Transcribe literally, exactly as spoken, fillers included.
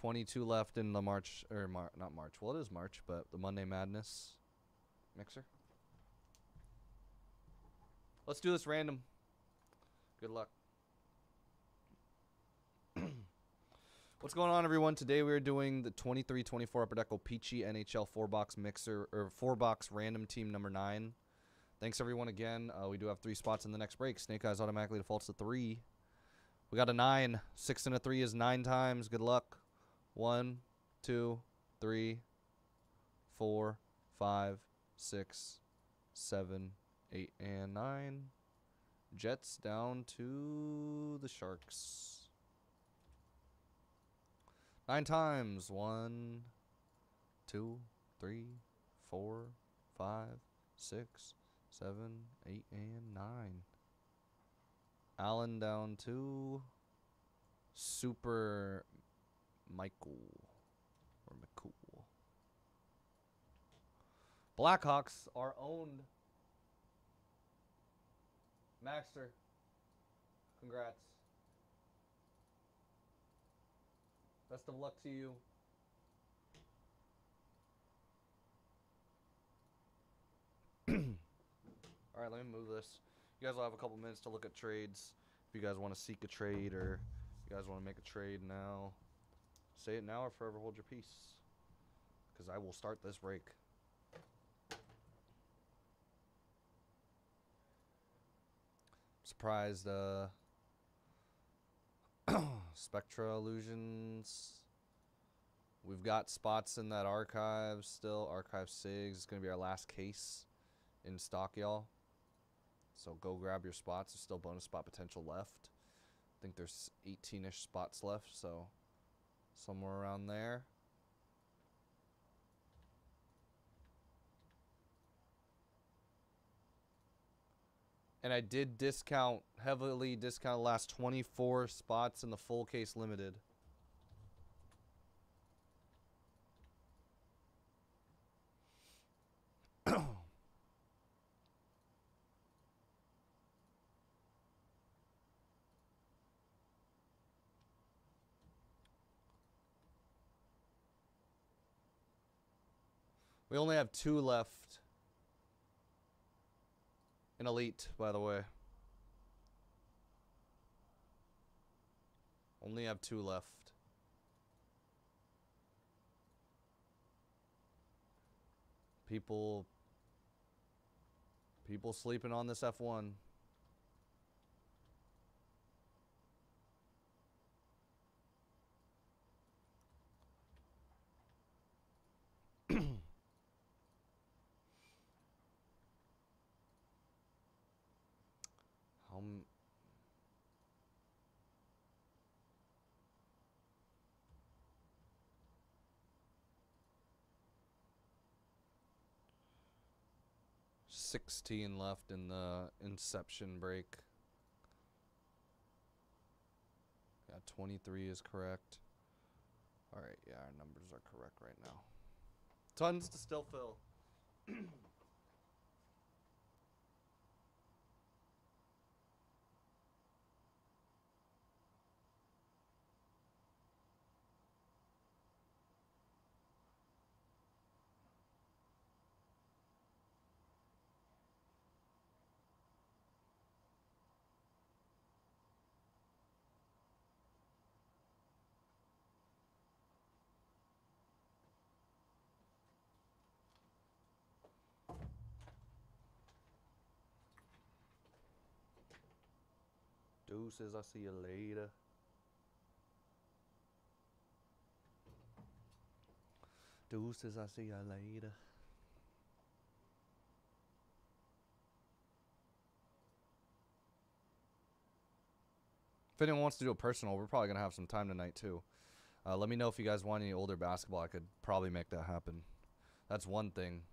twenty-two left in the March, or Mar not March, well it is March, but the Monday Madness mixer. Let's do this random. Good luck. What's going on, everyone? Today we are doing the twenty-three twenty-four Upper Deck Peachy N H L four box mixer, or four box random team number nine. Thanks, everyone, again. Uh, we do have three spots in the next break. Snake Eyes automatically defaults to three. We got a nine. Six and a three is nine times. Good luck. One, two, three, four, five, six, seven, eight, and nine. Jets down to the Sharks. Nine times. One, two, three, four, five, six, seven, eight, and nine. Allen down to Super Michael or McCool. Blackhawks are owned. Maxter, congrats. Best of luck to you. All right, let me move this. You guys will have a couple minutes to look at trades. If you guys want to seek a trade or you guys want to make a trade now, say it now or forever hold your peace, because I will start this break. Surprised uh, Spectra Illusions. We've got spots in that archive still. Archive Sigs. It's going to be our last case in stock, y'all. So go grab your spots. There's still bonus spot potential left. I think there's eighteen-ish spots left, so somewhere around there. And I did discount, heavily discount the last twenty-four spots in the full case limited. We only have two left. An elite, by the way. Only have two left. People, people sleeping on this F one. Um, sixteen left in the inception break. Yeah, twenty-three is correct. All right, yeah, our numbers are correct right now. Tons to still fill. Deuces, I'll see you later. Deuces, I'll see you later. If anyone wants to do a personal, we're probably going to have some time tonight, too. Uh, let me know if you guys want any older basketball. I could probably make that happen. That's one thing.